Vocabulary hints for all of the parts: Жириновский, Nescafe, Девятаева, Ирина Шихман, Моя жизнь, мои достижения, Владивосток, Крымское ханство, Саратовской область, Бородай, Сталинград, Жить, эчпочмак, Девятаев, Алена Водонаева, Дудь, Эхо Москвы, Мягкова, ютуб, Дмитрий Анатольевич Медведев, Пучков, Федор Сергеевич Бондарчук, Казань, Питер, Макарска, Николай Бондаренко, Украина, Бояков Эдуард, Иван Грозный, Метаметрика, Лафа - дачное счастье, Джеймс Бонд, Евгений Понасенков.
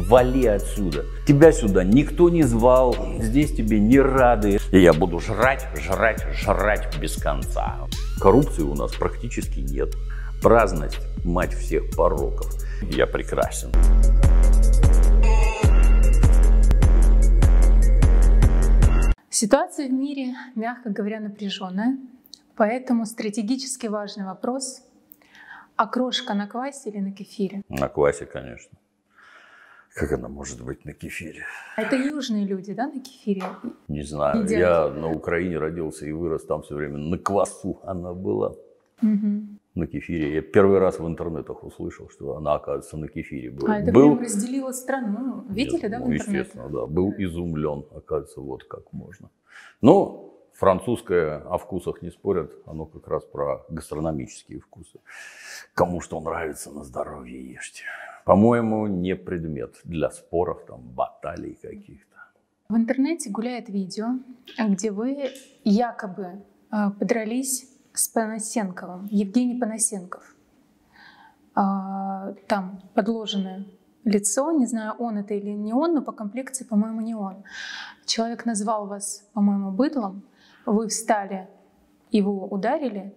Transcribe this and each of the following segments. вали отсюда. Тебя сюда никто не звал, здесь тебе не рады. И я буду жрать, жрать, жрать без конца. Коррупции у нас практически нет. Праздность – мать всех пороков. Я прекрасен. Ситуация в мире, мягко говоря, напряженная. Поэтому стратегически важный вопрос. Окрошка на квасе или на кефире? На квасе, конечно. Как она может быть на кефире? Это южные люди, да, на кефире? Не знаю. Едят. Я на Украине родился и вырос там все время. На квасу она была. Угу. На кефире. Я первый раз в интернетах услышал, что она, оказывается, на кефире была. А это прям разделила страну. Видели, да, в интернетах? Естественно, да. Был изумлен. Оказывается, вот как можно. Ну... Французское, о вкусах не спорят, оно как раз про гастрономические вкусы. Кому что нравится, на здоровье ешьте. По-моему, не предмет для споров, там, баталий каких-то. В интернете гуляет видео, где вы якобы подрались с Понасенковым, Евгений Понасенков. Там подложенное лицо, не знаю, он это или не он, но по комплекции, по-моему, не он. Человек назвал вас, по-моему, быдлом. Вы встали, его ударили.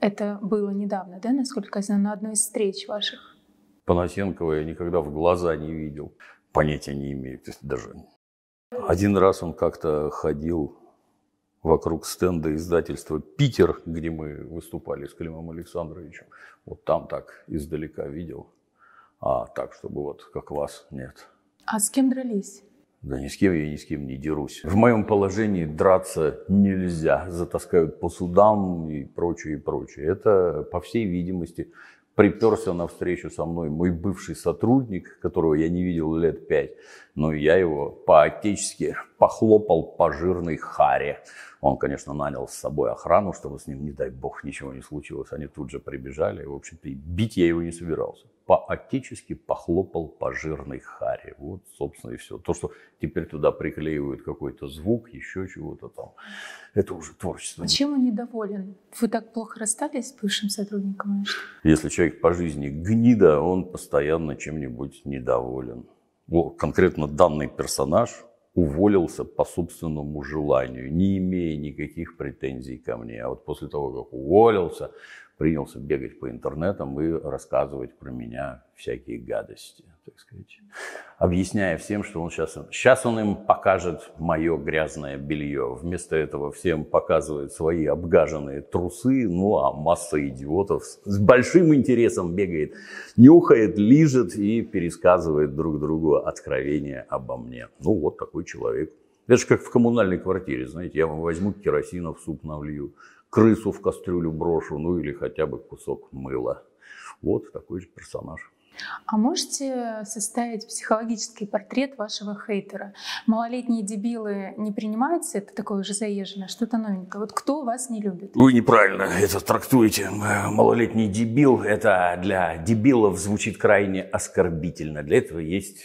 Это было недавно, да, насколько я знаю, на одной из встреч ваших? Понасенкова я никогда в глаза не видел. Понятия не имею. То есть даже... Один раз он как-то ходил вокруг стенда издательства «Питер», где мы выступали с Климом Александровичем. Вот там так издалека видел. А так, чтобы вот как вас, нет. А с кем дрались? Да ни с кем я ни с кем не дерусь. В моем положении драться нельзя. Затаскают по судам и прочее, и прочее. Это, по всей видимости, приперся на встречу со мной мой бывший сотрудник, которого я не видел лет 5. Но я его по-отечески похлопал по жирной харе. Он, конечно, нанял с собой охрану, чтобы с ним, не дай бог, ничего не случилось. Они тут же прибежали. В общем-то, бить я его не собирался. По-отечески похлопал по жирной харе. Вот, собственно, и все. То, что теперь туда приклеивают какой-то звук, еще чего-то там, это уже творчество. А чем он недоволен? Вы так плохо расстались с бывшим сотрудником? Если человек по жизни гнида, он постоянно чем-нибудь недоволен. Вот, конкретно данный персонаж уволился по собственному желанию, не имея никаких претензий ко мне. А вот после того, как уволился... принялся бегать по интернетам и рассказывать про меня всякие гадости, так сказать. Объясняя всем, что он сейчас он им покажет мое грязное белье. Вместо этого всем показывает свои обгаженные трусы, ну а масса идиотов с большим интересом бегает, нюхает, лижет и пересказывает друг другу откровения обо мне. Ну вот такой человек. Это же как в коммунальной квартире, знаете, я вам возьму керосина в суп налью, крысу в кастрюлю брошу, ну или хотя бы кусок мыла. Вот такой же персонаж. А можете составить психологический портрет вашего хейтера? Малолетние дебилы не принимаются, это такое уже заезженное, что-то новенькое. Вот кто вас не любит? Вы неправильно это трактуете. Малолетний дебил, это для дебилов звучит крайне оскорбительно. Для этого есть...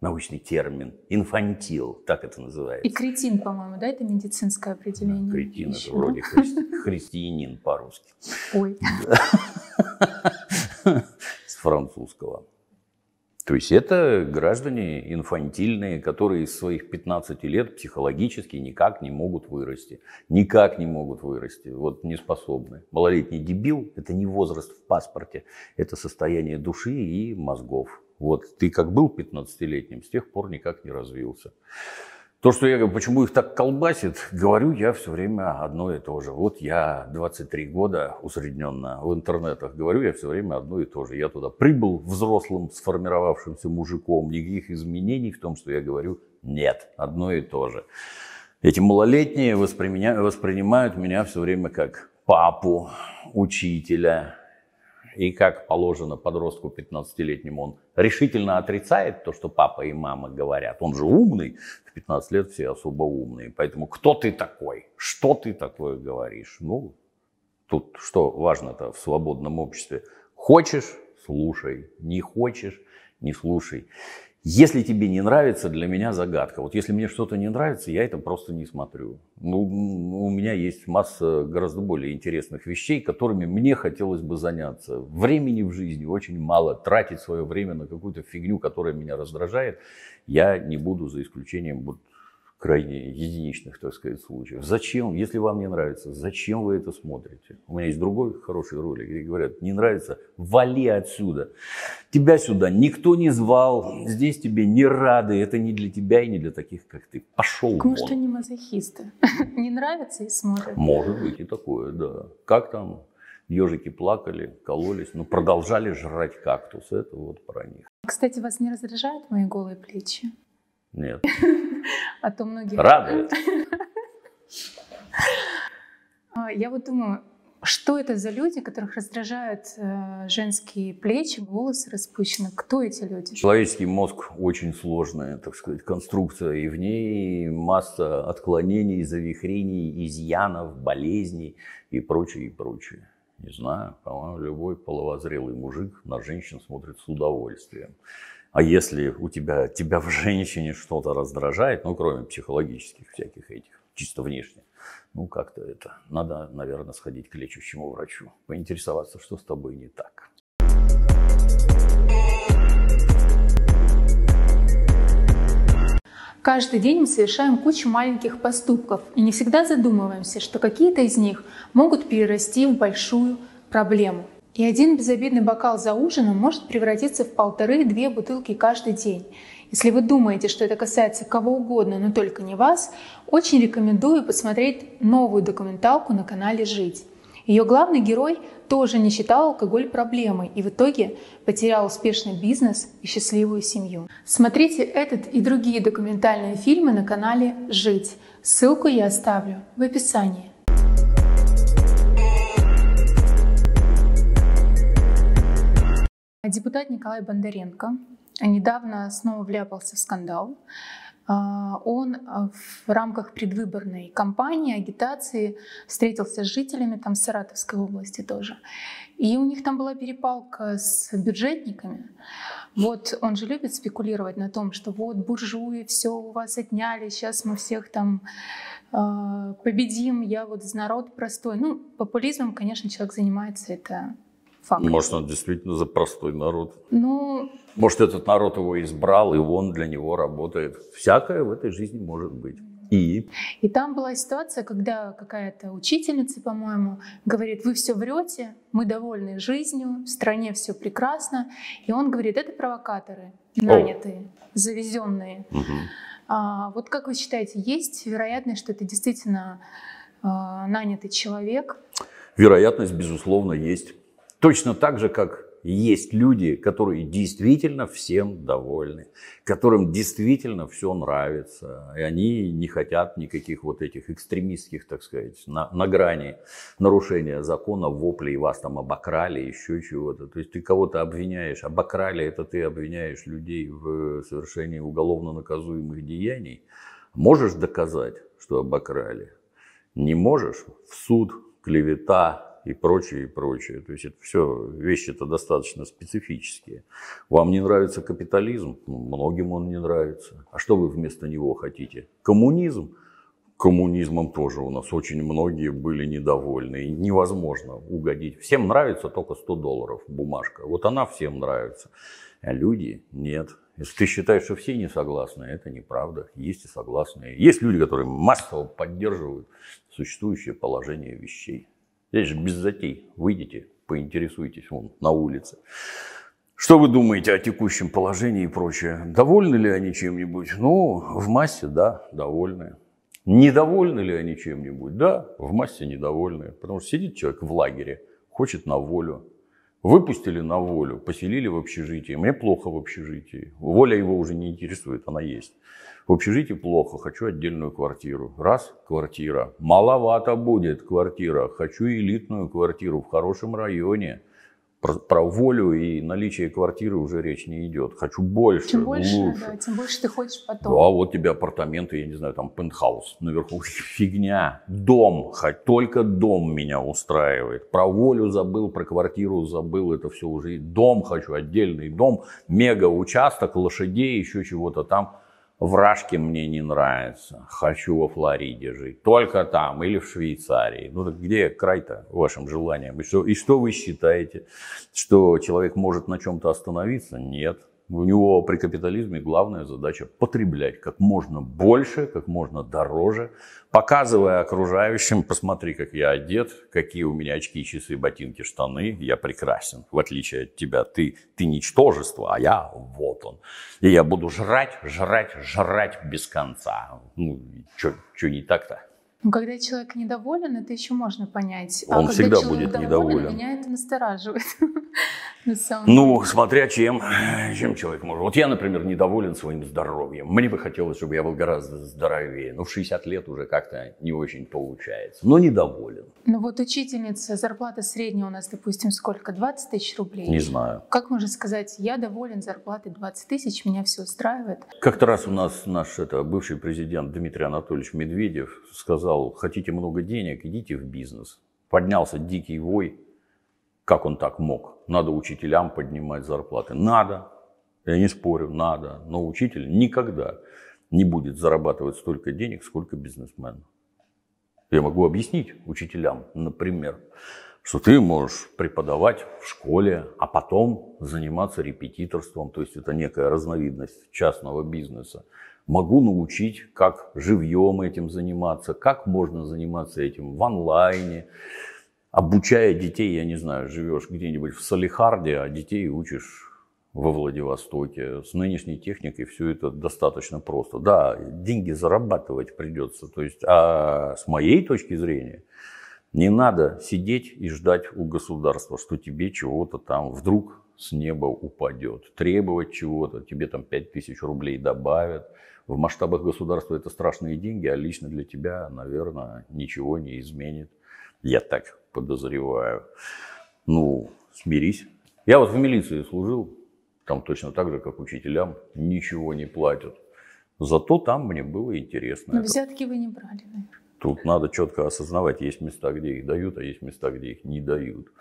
научный термин. Инфантил, так это называется. И кретин, по-моему, да? Это медицинское определение. Да, кретин, это вроде христианин по-русски. Ой. С французского. То есть это граждане инфантильные, которые с своих 15 лет психологически никак не могут вырасти. Никак не могут вырасти. Вот не способны. Малолетний дебил – это не возраст в паспорте. Это состояние души и мозгов. Вот, ты как был 15-летним, с тех пор никак не развился. То, что я говорю, почему их так колбасит, говорю я все время одно и то же. Вот я 23 года усредненно в интернетах говорю я все время одно и то же. Я туда прибыл взрослым, сформировавшимся мужиком, никаких изменений в том, что я говорю, нет, одно и то же. Эти малолетние воспринимают меня все время как папу, учителя. И как положено подростку 15-летнему, он решительно отрицает то, что папа и мама говорят. Он же умный, в 15 лет все особо умные. Поэтому кто ты такой? Что ты такое говоришь? Ну, тут что важно-то в свободном обществе? Хочешь – слушай, не хочешь – не слушай. Если тебе не нравится, для меня загадка. Вот если мне что-то не нравится, я это просто не смотрю. Ну, у меня есть масса гораздо более интересных вещей, которыми мне хотелось бы заняться. Времени в жизни очень мало. Тратить свое время на какую-то фигню, которая меня раздражает, я не буду, за исключением вот крайне единичных, так сказать, случаев. Зачем? Если вам не нравится, зачем вы это смотрите? У меня есть другой хороший ролик, где говорят: не нравится, вали отсюда. Тебя сюда никто не звал, здесь тебе не рады, это не для тебя и не для таких, как ты. Пошел. Может, они мазохисты? Не нравится и смотрят. Может быть и такое, да. Как там? Ежики плакали, кололись, но продолжали жрать кактус. Это вот про них. Кстати, вас не раздражают мои голые плечи? Нет. А то многие... Радует. Я вот думаю, что это за люди, которых раздражают женские плечи, волосы распущены? Кто эти люди? Человеческий мозг очень сложная, так сказать, конструкция. И в ней масса отклонений, завихрений, изъянов, болезней и прочее, и прочее. Не знаю, по-моему, любой половозрелый мужик на женщин смотрит с удовольствием. А если у тебя в женщине что-то раздражает, ну, кроме психологических всяких этих, чисто внешне, ну, как-то это, надо, наверное, сходить к лечащему врачу, поинтересоваться, что с тобой не так. Каждый день мы совершаем кучу маленьких поступков и не всегда задумываемся, что какие-то из них могут перерасти в большую проблему. И один безобидный бокал за ужином может превратиться в 1,5-2 бутылки каждый день. Если вы думаете, что это касается кого угодно, но только не вас, очень рекомендую посмотреть новую документалку на канале «Жить». Ее главный герой тоже не считал алкоголь проблемой и в итоге потерял успешный бизнес и счастливую семью. Смотрите этот и другие документальные фильмы на канале «Жить». Ссылку я оставлю в описании. Депутат Николай Бондаренко недавно снова вляпался в скандал. Он в рамках предвыборной кампании, агитации встретился с жителями там, Саратовской области тоже. И у них там была перепалка с бюджетниками. Вот он же любит спекулировать на том, что вот буржуи, все у вас отняли, сейчас мы всех там победим, я вот народ простой. Ну, популизмом, конечно, человек занимается, это... Факт. Может, он действительно за простой народ. Ну... Может, этот народ его избрал, и он для него работает. Всякое в этой жизни может быть. И там была ситуация, когда какая-то учительница, по-моему, говорит: вы все врете, мы довольны жизнью, в стране все прекрасно. И он говорит: это провокаторы, нанятые, завезенные. Угу. Вот как вы считаете, есть вероятность, что это действительно нанятый человек? Вероятность, безусловно, есть. Точно так же, как есть люди, которые действительно всем довольны, которым действительно все нравится, и они не хотят никаких вот этих экстремистских, так сказать, на грани нарушения закона, воплей, вас там обокрали, еще чего-то. То есть ты кого-то обвиняешь, обокрали — это ты обвиняешь людей в совершении уголовно наказуемых деяний. Можешь доказать, что обокрали? Не можешь — в суд, клевета и прочее, и прочее. То есть это все вещи-то достаточно специфические. Вам не нравится капитализм? Многим он не нравится. А что вы вместо него хотите? Коммунизм? Коммунизмом тоже у нас очень многие были недовольны. И невозможно угодить. Всем нравится только $100 бумажка. Вот она всем нравится. А люди нет. Если ты считаешь, что все не согласны, это неправда. Есть и согласные. Есть люди, которые массово поддерживают существующее положение вещей. Здесь же без затей. Выйдите, поинтересуйтесь вон на улице. Что вы думаете о текущем положении и прочее? Довольны ли они чем-нибудь? Ну, в массе, да, довольны. Недовольны ли они чем-нибудь? Да, в массе недовольны. Потому что сидит человек в лагере, хочет на волю. Выпустили на волю, поселили в общежитии. Мне плохо в общежитии. Воля его уже не интересует, она есть. В общежитии плохо, хочу отдельную квартиру. Раз — квартира. Маловато будет квартира. Хочу элитную квартиру в хорошем районе. Про волю и наличие квартиры уже речь не идет. Хочу больше, чем больше, лучше. Да, тем больше ты хочешь потом. А вот тебе апартаменты, я не знаю, там пентхаус наверху. Фигня. Дом, хоть только дом меня устраивает. Про волю забыл, про квартиру забыл, это все уже. Дом хочу, отдельный дом, мега-участок, лошадей, еще чего-то там. Вражки мне не нравится. Хочу во Флориде жить. Только там или в Швейцарии. Ну так где край-то вашим желаниям? И что вы считаете, что человек может на чем-то остановиться? Нет. У него при капитализме главная задача потреблять как можно больше, как можно дороже. Показывая окружающим, посмотри, как я одет, какие у меня очки, часы, ботинки, штаны. Я прекрасен, в отличие от тебя. Ты ничтожество, а я вот он. И я буду жрать, жрать, жрать без конца. Ну, что не так-то? Ну, когда человек недоволен, это еще можно понять. Он когда всегда будет недоволен. Меня это настораживает. Ну, смотря чем человек может. Вот я, например, недоволен своим здоровьем. Мне бы хотелось, чтобы я был гораздо здоровее. Но в 60 лет уже как-то не очень получается. Но недоволен. Ну вот учительница, зарплата средняя у нас, допустим, сколько? 20 тысяч рублей? Не знаю. Как можно сказать, я доволен зарплатой 20 тысяч, меня все устраивает? Как-то раз у нас бывший президент Дмитрий Анатольевич Медведев сказал: хотите много денег, идите в бизнес. Поднялся дикий вой. Как он так мог? Надо учителям поднимать зарплаты. Надо. Я не спорю, надо. Но учитель никогда не будет зарабатывать столько денег, сколько бизнесмен. Я могу объяснить учителям, например, что ты можешь преподавать в школе, а потом заниматься репетиторством. То есть это некая разновидность частного бизнеса. Могу научить, как живьем этим заниматься, как можно заниматься этим в онлайне. Обучая детей, я не знаю, живешь где-нибудь в Салихарде, а детей учишь во Владивостоке. С нынешней техникой все это достаточно просто. Да, деньги зарабатывать придется. То есть, а с моей точки зрения, не надо сидеть и ждать у государства, что тебе чего-то там вдруг с неба упадет. Требовать чего-то, тебе там 5000 рублей добавят. В масштабах государства это страшные деньги, а лично для тебя, наверное, ничего не изменит. Я так подозреваю. Ну, смирись. Я вот в милиции служил, там точно так же, как учителям, ничего не платят. Зато там мне было интересно. Но взятки вы не брали, наверное. Тут надо четко осознавать, есть места, где их дают, а есть места, где их не дают.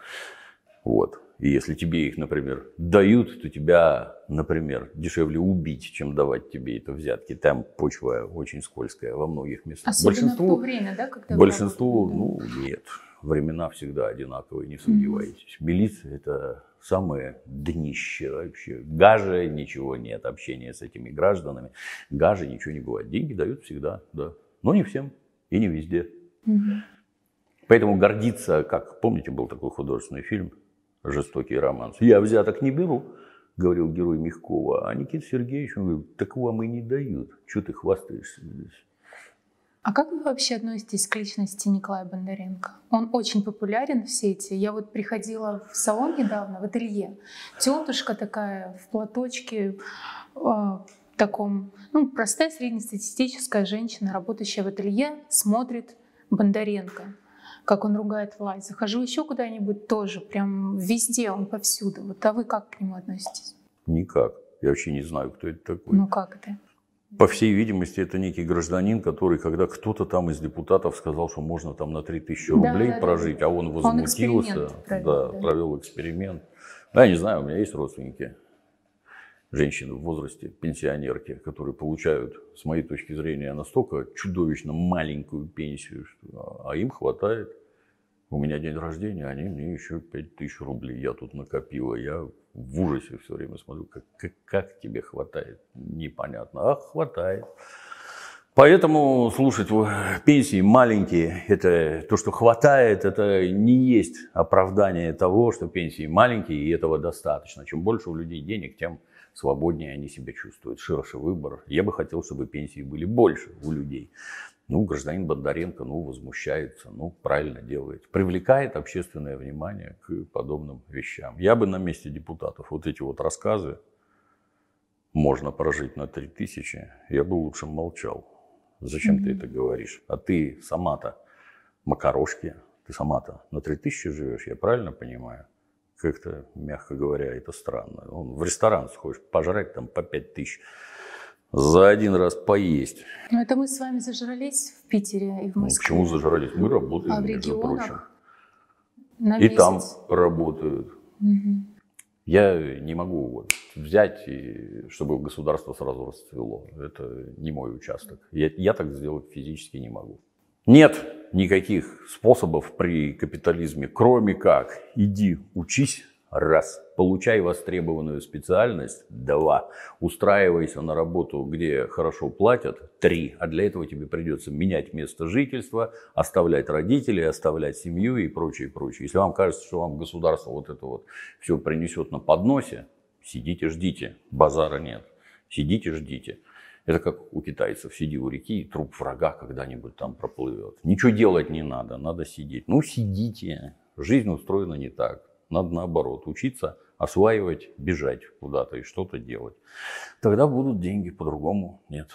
Вот. И если тебе их, например, дают, то тебя, например, дешевле убить, чем давать тебе это взятки. Там почва очень скользкая во многих местах. Особенно большинству, в то время, да? Когда большинству, нет. Времена всегда одинаковые, не сомневайтесь. Милиция – это самое днище вообще. Гаже ничего нет, общения с этими гражданами. Гаже ничего не бывает. Деньги дают всегда, да. Но не всем и не везде. Поэтому гордиться, как, помните, был такой художественный фильм «Жестокий роман». «Я взяток не беру», говорил герой Мягкова, а Никита Сергеевич, он говорит: так вам и не дают, что ты хвастаешься здесь. А как вы вообще относитесь к личности Николая Бондаренко? Он очень популярен в сети. Я вот приходила в салон недавно, в ателье. Тетушка такая в платочке, таком, простая среднестатистическая женщина, работающая в ателье, смотрит Бондаренко, как он ругает власть. Захожу еще куда-нибудь тоже, прям везде, он повсюду. Вот, а вы как к нему относитесь? Никак. Я вообще не знаю, кто это такой. Ну как это? По всей видимости, это некий гражданин, который, когда кто-то там из депутатов сказал, что можно там на 3000 рублей прожить, а он возмутился, провел эксперимент. Да, я не знаю, у меня есть родственники, женщины в возрасте, пенсионерки, которые получают, с моей точки зрения, настолько чудовищно маленькую пенсию, а им хватает. У меня день рождения, они мне еще 5000 рублей. Я тут накопила. Я в ужасе все время смотрю, как тебе хватает. Непонятно. А хватает. Поэтому слушать пенсии маленькие, это то, что хватает, это не есть оправдание того, что пенсии маленькие, и этого достаточно. Чем больше у людей денег, тем свободнее они себя чувствуют, ширше выбор. Я бы хотел, чтобы пенсии были больше у людей. Ну, гражданин Бондаренко, возмущается, правильно делает. Привлекает общественное внимание к подобным вещам. Я бы на месте депутатов вот эти рассказы, можно прожить на 3000, я бы лучше молчал. Зачем ты это говоришь? А ты сама-то макарошки, ты сама-то на 3000 живешь, я правильно понимаю? Как-то, мягко говоря, это странно. Он в ресторан сходишь, пожрать там по 5000 за один раз поесть. Ну, это мы с вами зажрались в Питере и в Москве. Ну, почему зажрались? Мы работаем, а в между прочим. На месяц. И там работают. Угу. Я не могу вот взять, и, чтобы государство сразу расцвело. Это не мой участок. Я так сделать физически не могу. Нет никаких способов при капитализме, кроме как иди учись, раз, получай востребованную специальность, два, устраивайся на работу, где хорошо платят, три, а для этого тебе придется менять место жительства, оставлять родителей, оставлять семью и прочее, прочее. Если вам кажется, что вам государство вот это вот все принесет на подносе, сидите, ждите, базара нет, сидите, ждите. Это как у китайцев, сиди у реки, и труп врага когда-нибудь там проплывет. Ничего делать не надо, надо сидеть. Ну, сидите. Жизнь устроена не так. Надо наоборот учиться, осваивать, бежать куда-то и что-то делать. Тогда будут деньги, по-другому нет.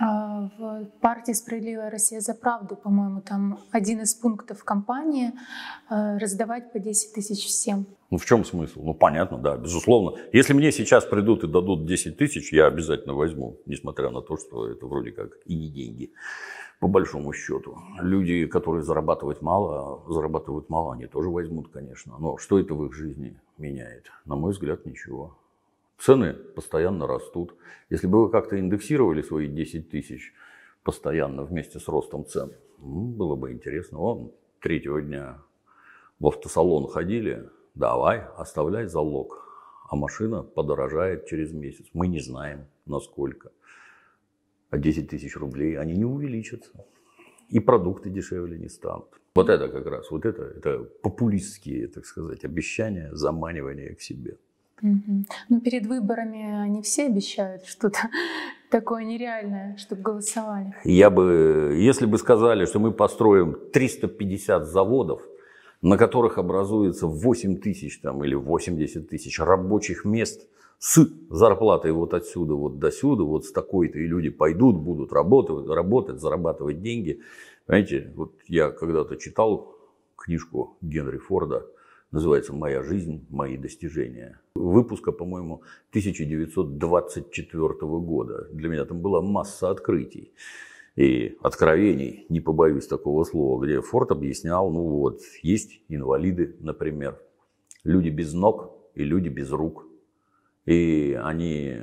А в партии «Справедливая Россия за правду», по-моему, там один из пунктов кампании – раздавать по 10 тысяч всем. Ну в чем смысл? Ну понятно, да, безусловно. Если мне сейчас придут и дадут 10 тысяч, я обязательно возьму, несмотря на то, что это вроде как и не деньги, по большому счету. Люди, которые зарабатывают мало, они тоже возьмут, конечно. Но что это в их жизни меняет? На мой взгляд, ничего. Цены постоянно растут. Если бы вы как-то индексировали свои 10 тысяч постоянно вместе с ростом цен, было бы интересно. Вон, третьего дня в автосалон ходили, давай, оставляй залог. А машина подорожает через месяц. Мы не знаем, насколько. А 10 тысяч рублей, они не увеличатся. И продукты дешевле не станут. Вот это как раз, это популистские, так сказать, обещания, заманивания к себе. Угу. Ну, перед выборами они все обещают что-то такое нереальное, чтобы голосовали. Если бы сказали, что мы построим 350 заводов, на которых образуется 8 тысяч там, или 80 тысяч рабочих мест с зарплатой вот отсюда, вот до сюда, вот с такой-то, и люди пойдут, будут работать, зарабатывать деньги. Понимаете, вот я когда-то читал книжку Генри Форда, называется «Моя жизнь, мои достижения». Выпуска, по-моему, 1924 года. Для меня там была масса открытий и откровений, не побоюсь такого слова, где Форд объяснял, ну вот, есть инвалиды, например, люди без ног и люди без рук. И они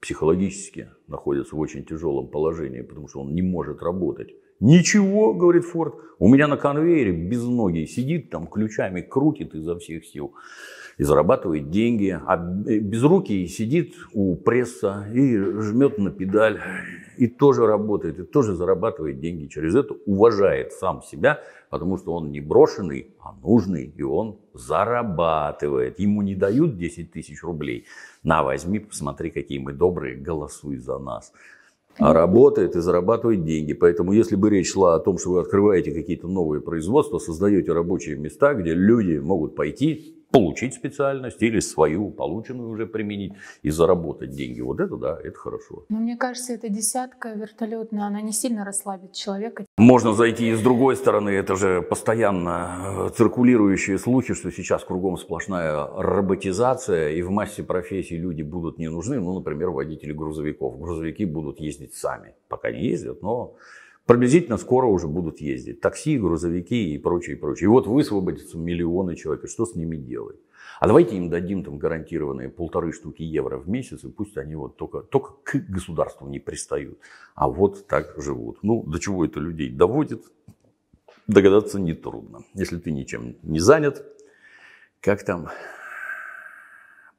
психологически находятся в очень тяжелом положении, потому что он не может работать. Ничего, говорит Форд, у меня на конвейере безногий сидит, там ключами крутит изо всех сил и зарабатывает деньги, а безрукий сидит у пресса и жмет на педаль, и тоже работает, и тоже зарабатывает деньги. Через это уважает сам себя, потому что он не брошенный, а нужный, и он зарабатывает. Ему не дают 10 тысяч рублей. На, возьми, посмотри, какие мы добрые, голосуй за нас. А работает и зарабатывает деньги. Поэтому, если бы речь шла о том, что вы открываете какие-то новые производства, создаете рабочие места, где люди могут пойти, получить специальность или свою полученную уже применить и заработать деньги. Вот это да, это хорошо. Но мне кажется, эта десятка вертолетная, она не сильно расслабит человека. Можно зайти и с другой стороны. Это же постоянно циркулирующие слухи, что сейчас кругом сплошная роботизация, и в массе профессий люди будут не нужны. Ну, например, водители грузовиков. Грузовики будут ездить сами. Пока не ездят, но... Приблизительно скоро уже будут ездить такси, грузовики и прочее, прочее. И вот высвободятся миллионы человек. Что с ними делать? А давайте им дадим там гарантированные 1,5 штуки евро в месяц, и пусть они вот только к государству не пристают. А вот так живут. Ну, до чего это людей доводит, догадаться нетрудно. Если ты ничем не занят, как там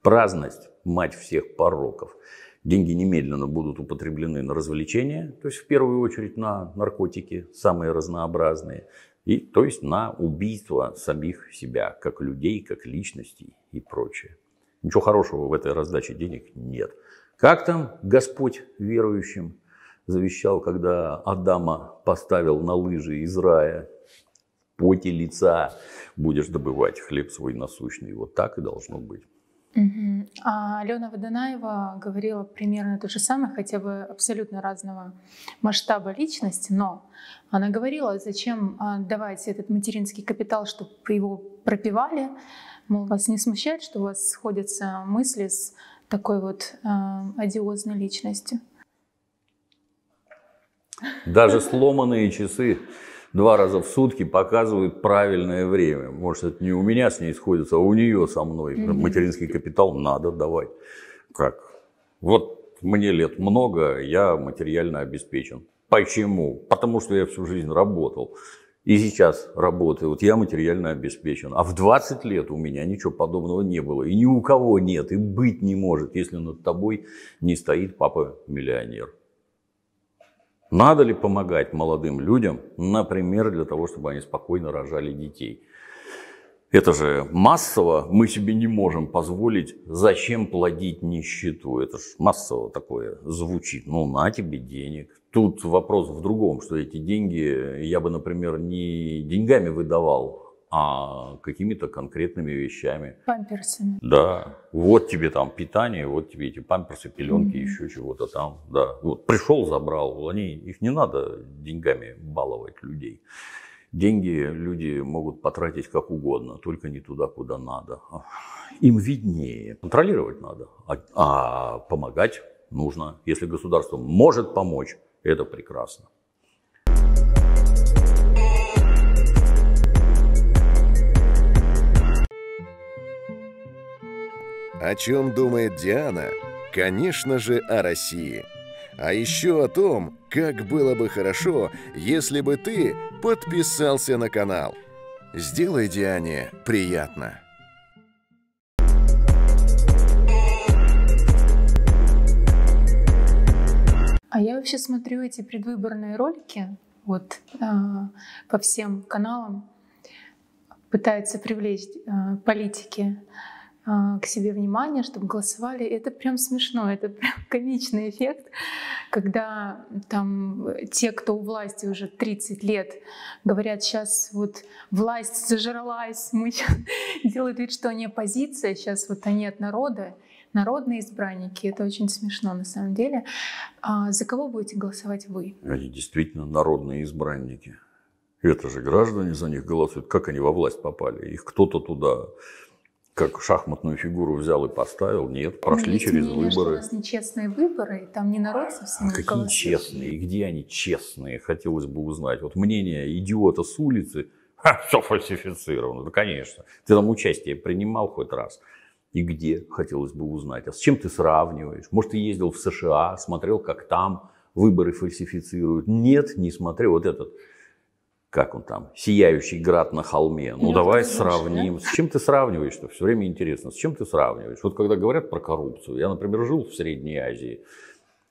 праздность, мать всех пороков. Деньги немедленно будут употреблены на развлечения, то есть в первую очередь на наркотики, самые разнообразные, и то есть на убийство самих себя, как людей, как личностей и прочее. Ничего хорошего в этой раздаче денег нет. Как там Господь верующим завещал, когда Адама поставил на лыжи из рая? В поте лица будешь добывать хлеб свой насущный. Вот так и должно быть. Угу. А Алена Водонаева говорила примерно то же самое, хотя бы абсолютно разного масштаба личности, но она говорила, зачем давать этот материнский капитал, чтобы его пропивали, Мол, вас не смущает, что у вас сходятся мысли с такой вот одиозной личностью? Даже сломанные часы 2 раза в сутки показывают правильное время. Может, это не у меня с ней сходится, а у нее со мной. Материнский капитал надо давать. Как? Вот мне лет много, я материально обеспечен. Почему? Потому что я всю жизнь работал. И сейчас работаю. Вот я материально обеспечен. А в 20 лет у меня ничего подобного не было. И ни у кого нет. И быть не может, если над тобой не стоит папа-миллионер. Надо ли помогать молодым людям, например, для того, чтобы они спокойно рожали детей? Это же массово мы себе не можем позволить. Зачем плодить нищету? Это же массово такое звучит. Ну, на тебе денег. Тут вопрос в другом, что эти деньги я бы, например, не деньгами выдавал, а какими-то конкретными вещами. Памперсами. Да. Вот тебе там питание, вот тебе эти памперсы, пеленки, еще чего-то там. Да. Вот пришел, забрал. Их не надо деньгами баловать людей. Деньги люди могут потратить как угодно, только не туда, куда надо. Им виднее. Контролировать надо, а помогать нужно. Если государство может помочь, это прекрасно. О чем думает Диана? Конечно же, о России. А еще о том, как было бы хорошо, если бы ты подписался на канал. Сделай Диане приятно. А я вообще смотрю эти предвыборные ролики вот, по всем каналам. Пытаются привлечь политики к себе внимание, чтобы голосовали. Это прям смешно, это прям комичный эффект, когда там те, кто у власти уже 30 лет, говорят, сейчас вот власть зажралась, мы делают вид, что они оппозиция, сейчас вот они от народа, народные избранники. Это очень смешно на самом деле. А за кого будете голосовать вы? Они действительно народные избранники. Это же граждане за них голосуют. Как они во власть попали? Их кто-то туда... Как шахматную фигуру взял и поставил, нет, прошли через выборы. Что у нас нечестные выборы, и там не народ совсем. А какие честные, и где они честные, хотелось бы узнать. Вот мнение идиота с улицы, все фальсифицировано, да конечно. Ты там участие принимал хоть раз, и где, хотелось бы узнать. А с чем ты сравниваешь? Может, ты ездил в США, смотрел, как там выборы фальсифицируют? Нет, не смотрел. Вот этот... Как он там? Сияющий град на холме. Ну, давай сравним. Да? С чем ты сравниваешь-то? Все время интересно. С чем ты сравниваешь? Вот когда говорят про коррупцию. Я, например, жил в Средней Азии.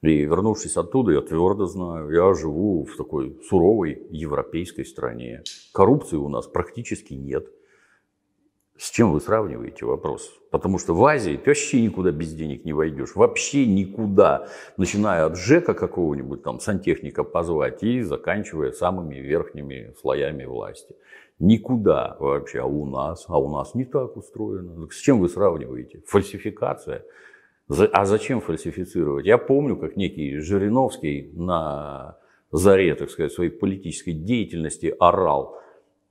И, вернувшись оттуда, я твердо знаю, я живу в такой суровой европейской стране. Коррупции у нас практически нет. С чем вы сравниваете вопрос? Потому что в Азии ты вообще никуда без денег не войдешь. Вообще никуда. Начиная от ЖЭКа какого-нибудь, там, сантехника позвать и заканчивая самыми верхними слоями власти. Никуда вообще. А у нас не так устроено. Так с чем вы сравниваете? Фальсификация? А зачем фальсифицировать? Я помню, как некий Жириновский на заре, так сказать, своей политической деятельности орал,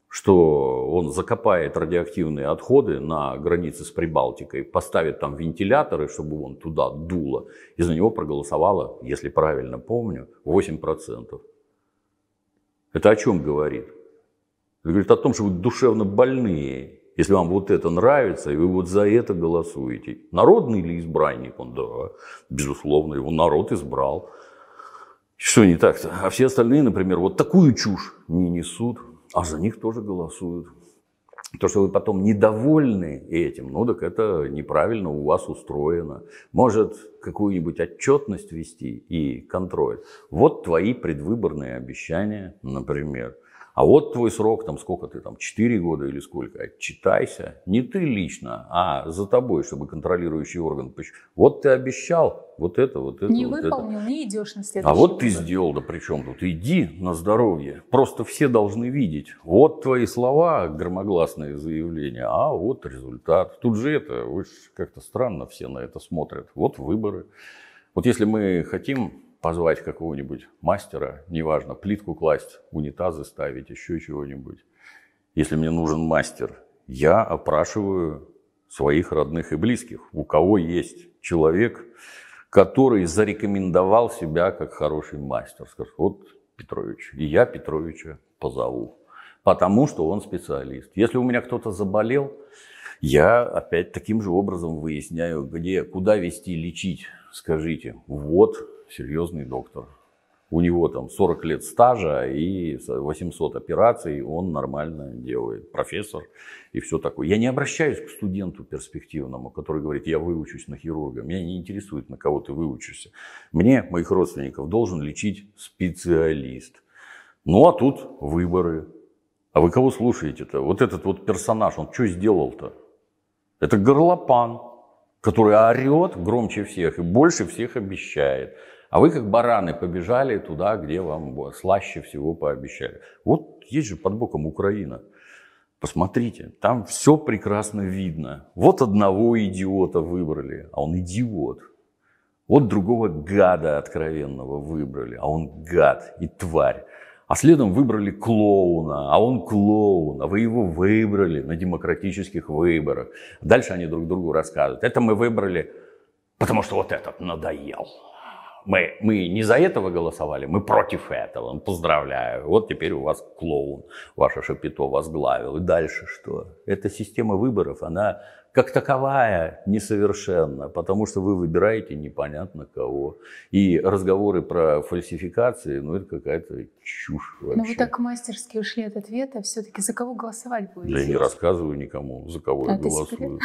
что он закопает радиоактивные отходы на границе с Прибалтикой, поставит там вентиляторы, чтобы он туда дуло. И за него проголосовало, если правильно помню, 8%. Это о чем говорит? Это говорит о том, что вы душевно больные, если вам вот это нравится, и вы вот за это голосуете. Народный ли избранник? Он, да, безусловно, его народ избрал. Что не так-то? А все остальные, например, вот такую чушь не несут. А за них тоже голосуют. То, что вы потом недовольны этим, ну так это неправильно у вас устроено. Может, какую-нибудь отчетность вести и контроль. Вот твои предвыборные обещания, например. А вот твой срок, там сколько ты, там 4 года или сколько, отчитайся. Не ты лично, а за тобой, чтобы контролирующий орган. Вот ты обещал, вот это. Не вот выполнил, это. Не идешь на следующий. А вот ты сделал, да при чем тут? Иди на здоровье. Просто все должны видеть. Вот твои слова, громогласные заявления, а вот результат. Тут же это, вы как-то странно все на это смотрят. Вот выборы. Вот если мы хотим... позвать какого-нибудь мастера, неважно, плитку класть, унитазы ставить, еще чего-нибудь. Если мне нужен мастер, я опрашиваю своих родных и близких, у кого есть человек, который зарекомендовал себя как хороший мастер. Скажет, вот Петрович, и я Петровича позову, потому что он специалист. Если у меня кто-то заболел, я опять таким же образом выясняю, куда везти лечить. Скажите, вот серьезный доктор, у него там 40 лет стажа и 800 операций, он нормально делает, профессор и все такое. Я не обращаюсь к студенту перспективному, который говорит, я выучусь на хирурга, меня не интересует, на кого ты выучишься. Мне, моих родственников, должен лечить специалист. Ну а тут выборы. А вы кого слушаете-то? Вот этот вот персонаж, он что сделал-то? Это горлопан, который орет громче всех и больше всех обещает. А вы как бараны побежали туда, где вам слаще всего пообещали. Вот есть же под боком Украина. Посмотрите, там все прекрасно видно. Вот одного идиота выбрали, а он идиот. Вот другого гада откровенного выбрали, а он гад и тварь. А следом выбрали клоуна, а он клоун, а вы его выбрали на демократических выборах. Дальше они друг другу рассказывают. Это мы выбрали, потому что вот этот надоел. Мы не за этого голосовали, мы против этого. Поздравляю, вот теперь у вас клоун, ваше Шапито возглавил. И дальше что? Эта система выборов, она как таковая несовершенна, потому что вы выбираете непонятно кого. И разговоры про фальсификации, ну это какая-то чушь вообще. Но вы так мастерски ушли от ответа, все-таки за кого голосовать будете? Да я не рассказываю никому, за кого я голосую.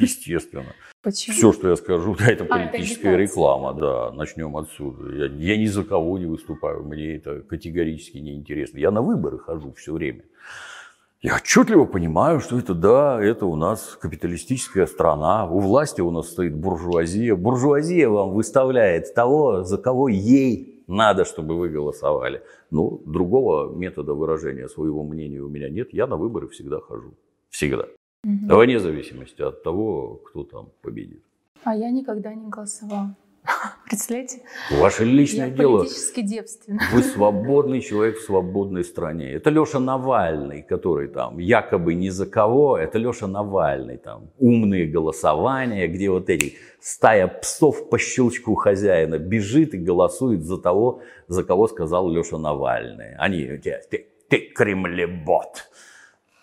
Естественно. Почему? Все, что я скажу, да, это политическая реклама. Да, начнем отсюда. Я ни за кого не выступаю, мне это категорически неинтересно. Я на выборы хожу все время. Я отчетливо понимаю, что это, да, это у нас капиталистическая страна, у власти у нас стоит буржуазия. Буржуазия вам выставляет того, за кого ей надо, чтобы вы голосовали. Но другого метода выражения своего мнения у меня нет. Я на выборы всегда хожу. Всегда. Угу. Вне зависимости от того, кто там победит. А я никогда не голосовала. Представляете? Ваше личное дело. Политически девственно. Вы свободный человек в свободной стране. Это Леша Навальный, который там якобы ни за кого. Это Леша Навальный. Там умные голосования, где вот эти стая псов по щелчку хозяина бежит и голосует за того, за кого сказал Леша Навальный. Они, ты кремлебот.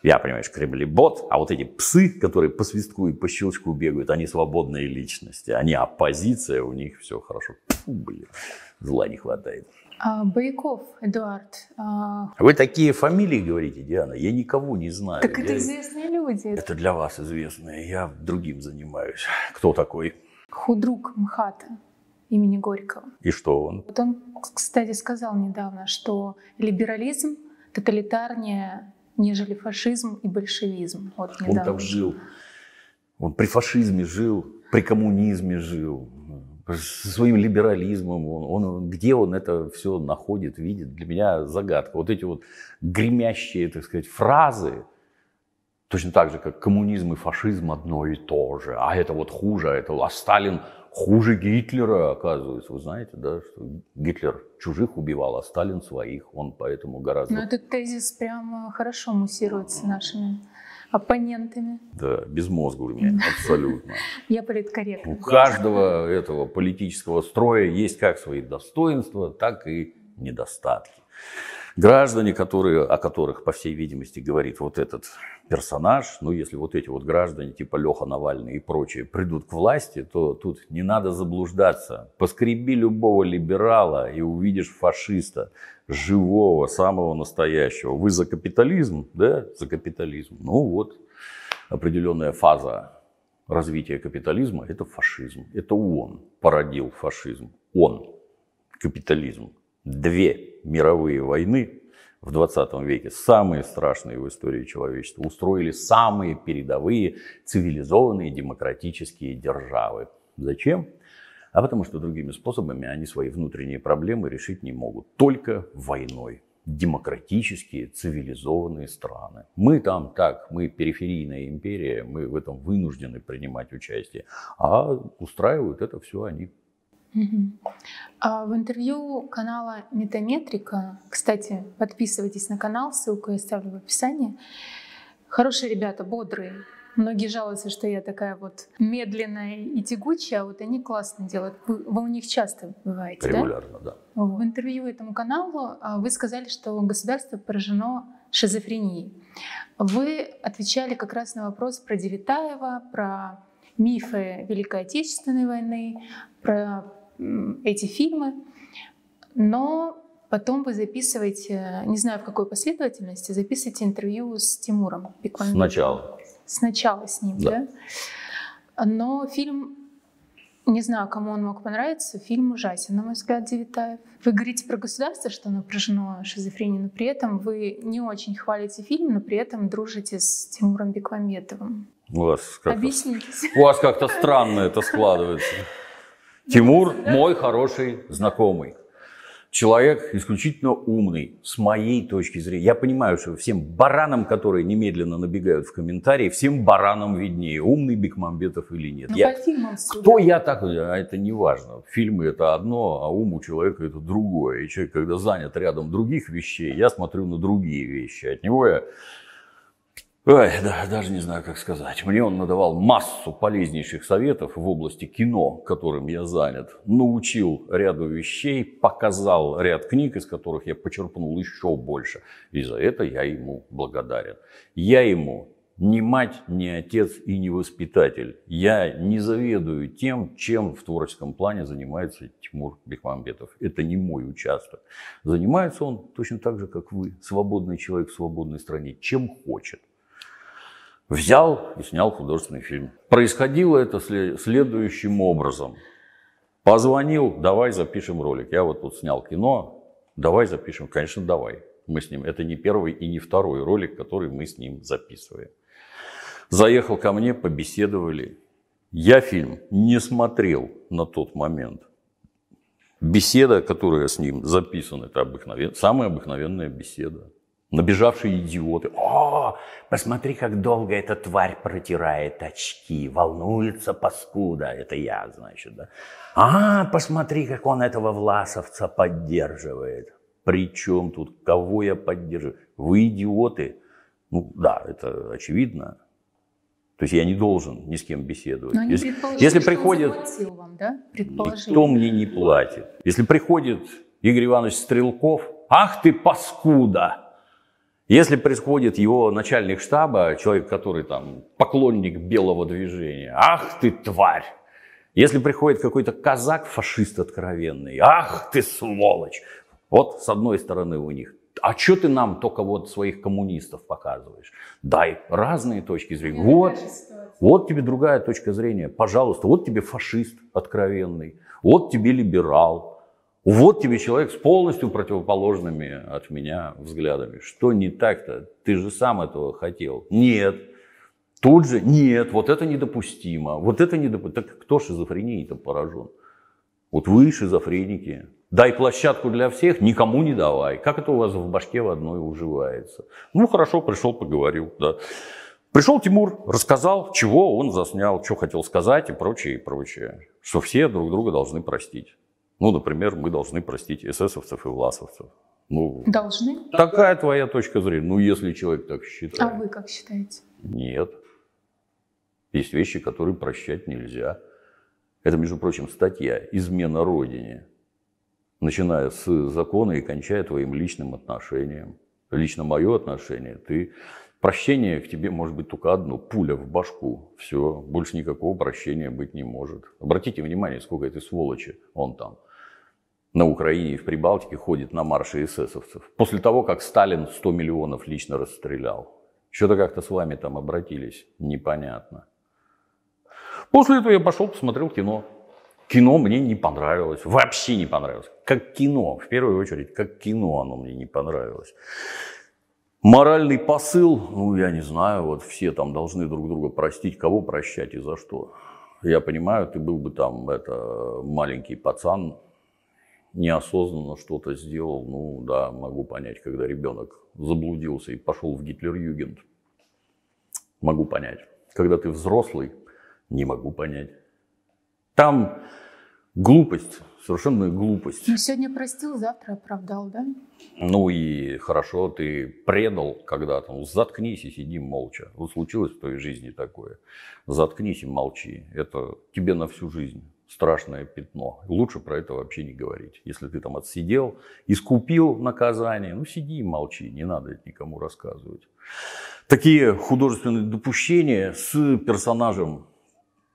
Я, понимаешь, кремлебот, а вот эти псы, которые по свистку и по щелчку бегают, они свободные личности, они оппозиция, у них все хорошо. Фу, блин, зла не хватает. Бояков Эдуард. Вы такие фамилии говорите, Диана, я никого не знаю. Так это известные люди. Это для вас известные, я другим занимаюсь. Кто такой? Худрук МХАТа имени Горького. И что он? Вот он, кстати, сказал недавно, что либерализм тоталитарнее, нежели фашизм и большевизм. Вот он там жил. Он при фашизме жил, при коммунизме жил. Со своим либерализмом. Где он это все находит, видит? Для меня загадка. Вот эти вот гремящие, так сказать, фразы, точно так же, как коммунизм и фашизм одно и то же. А это вот хуже, а Сталин хуже Гитлера, оказывается. Вы знаете, да, что Гитлер чужих убивал, а Сталин своих. Он поэтому гораздо... Но этот тезис прямо хорошо муссируется нашими оппонентами. Да, без мозга у меня, абсолютно. Я политкорректна. У каждого этого политического строя есть как свои достоинства, так и недостатки. Граждане, о которых, по всей видимости, говорит вот этот персонаж, ну если вот эти вот граждане типа Леха Навальный и прочие придут к власти, то тут не надо заблуждаться. Поскреби любого либерала и увидишь фашиста, живого, самого настоящего. Вы за капитализм? Да, за капитализм. Ну вот, определенная фаза развития капитализма – это фашизм. Это он породил фашизм. Он, капитализм. Две мировые войны в 20 веке, самые страшные в истории человечества, устроили самые передовые цивилизованные демократические державы. Зачем? А потому что другими способами они свои внутренние проблемы решить не могут. Только войной. Демократические цивилизованные страны. Мы там так, мы периферийная империя, мы в этом вынуждены принимать участие. А устраивают это все они. В интервью канала «Метаметрика», кстати, подписывайтесь на канал, ссылку я оставлю в описании, хорошие ребята, бодрые, Многие жалуются, что я такая вот медленная и тягучая, а вот они классно делают. Вы у них часто бываете, регулярно, да? Да. В интервью этому каналу вы сказали, что государство поражено шизофренией. Вы отвечали как раз на вопрос про Девятаева, про мифы Великой Отечественной войны, про эти фильмы. Но потом вы записываете, не знаю в какой последовательности, записываете интервью с Тимуром Бекмамбетовым. Сначала с ним, да. Да? Но фильм, не знаю, кому он мог понравиться, фильм ужасен, на мой взгляд, Девятаев. Вы говорите про государство, что оно поражено шизофренией, но при этом вы не очень хвалите фильм, но при этом дружите с Тимуром Бекмамбетовым. У вас как-то странно это складывается. Тимур мой хороший знакомый. Человек исключительно умный, с моей точки зрения. Я понимаю, что всем баранам, которые немедленно набегают в комментарии, всем баранам виднее, умный Бекмамбетов или нет. Это не важно. Фильмы – это одно, а ум у человека – это другое. И человек, когда занят рядом других вещей, я смотрю на другие вещи. От него я... Ой, да, даже не знаю, как сказать. Мне он надавал массу полезнейших советов в области кино, которым я занят. Научил ряду вещей, показал ряд книг, из которых я почерпнул еще больше. И за это я ему благодарен. Я ему не мать, не отец и не воспитатель. Я не заведую тем, чем в творческом плане занимается Тимур Бекмамбетов. Это не мой участок. Занимается он точно так же, как вы. Свободный человек в свободной стране. Чем хочет. Взял и снял художественный фильм. Происходило это следующим образом. Позвонил, давай запишем ролик. Я вот тут снял кино, давай запишем. Конечно, давай. Мы с ним. Это не первый и не второй ролик, который мы с ним записываем. Заехал ко мне, побеседовали. Я фильм не смотрел на тот момент. Беседа, которая с ним записана, это самая обыкновенная беседа. Набежавшие идиоты. О, посмотри, как долго эта тварь протирает очки. Волнуется паскуда. Это я, значит, да. А, посмотри, как он этого власовца поддерживает. Причем тут? Кого я поддерживаю? Вы идиоты. Ну, да, это очевидно. То есть я не должен ни с кем беседовать. Если приходит... Вам, да? Никто мне не платит. Если приходит Игорь Иванович Стрелков, ах ты паскуда! Если происходит его начальник штаба, человек, который там поклонник белого движения, ах ты тварь! Если приходит какой-то казак, фашист откровенный, ах ты сволочь! Вот с одной стороны у них. А что ты нам только вот своих коммунистов показываешь? Дай разные точки зрения. Вот тебе другая точка зрения, пожалуйста. Вот тебе фашист откровенный, вот тебе либерал. Вот тебе человек с полностью противоположными от меня взглядами. Что не так-то? Ты же сам этого хотел. Нет. Тут же нет. Вот это недопустимо. Вот это недопустимо. Так кто шизофренией-то поражен? Вот вы шизофреники. Дай площадку для всех, никому не давай. Как это у вас в башке в одной уживается? Ну хорошо, пришел, поговорил. Да. Пришел Тимур, рассказал, чего он заснял, что хотел сказать и прочее, и прочее. Что все друг друга должны простить. Ну, например, мы должны простить эсэсовцев и власовцев. Ну, должны? Такая твоя точка зрения. Ну, если человек так считает. А вы как считаете? Нет. Есть вещи, которые прощать нельзя. Это, между прочим, статья «Измена Родине», начиная с закона и кончая твоим личным отношением. Лично мое отношение. Прощение к тебе может быть только одно. Пуля в башку. Все. Больше никакого прощения быть не может. Обратите внимание, сколько этой сволочи он там на Украине и в Прибалтике ходит на марше эсэсовцев. После того, как Сталин 100 миллионов лично расстрелял. Что-то как-то с вами там обратились. Непонятно. После этого я пошел, посмотрел кино. Кино мне не понравилось. Вообще не понравилось. Как кино. В первую очередь, как кино оно мне не понравилось. Моральный посыл, ну, я не знаю, вот все там должны друг друга простить, кого прощать и за что. Я понимаю, ты был бы там, маленький пацан, неосознанно что-то сделал, ну, да, могу понять, когда ребенок заблудился и пошел в Гитлер-Югенд, могу понять. Когда ты взрослый, не могу понять. Там Глупость, совершенная глупость. Ну, сегодня простил, завтра оправдал, да? Ну и хорошо, ты предал когда-то. Ну, заткнись и сиди молча. Вот случилось в твоей жизни такое. Заткнись и молчи. Это тебе на всю жизнь страшное пятно. Лучше про это вообще не говорить. Если ты там отсидел, искупил наказание, ну сиди и молчи. Не надо это никому рассказывать. Такие художественные допущения с персонажем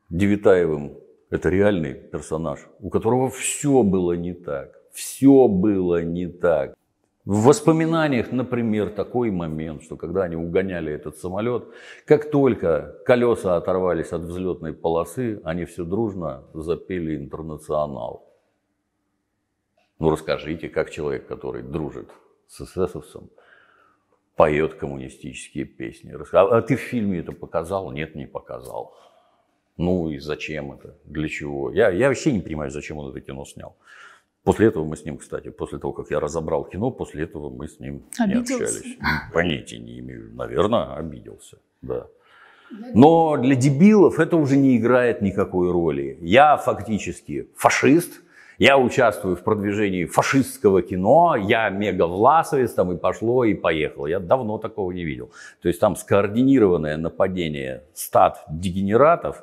Девятаевым. Это реальный персонаж, у которого все было не так. Все было не так. В воспоминаниях, например, такой момент, что когда они угоняли этот самолет, как только колеса оторвались от взлетной полосы, они все дружно запели «Интернационал». Ну расскажите, как человек, который дружит с эсэсовцем, поет коммунистические песни. А ты в фильме это показал? Нет, не показал. Ну и зачем это? Для чего? Я вообще не понимаю, зачем он это кино снял. После этого мы с ним, кстати, после того, как я разобрал кино, после этого мы с ним обиделся. Не общались. Понятия не имею. Наверное, обиделся. Да. Но для дебилов это уже не играет никакой роли. Я фактически фашист. Я участвую в продвижении фашистского кино, я мегавласовец, там и пошло, и поехало. Я давно такого не видел. То есть там скоординированное нападение стад дегенератов,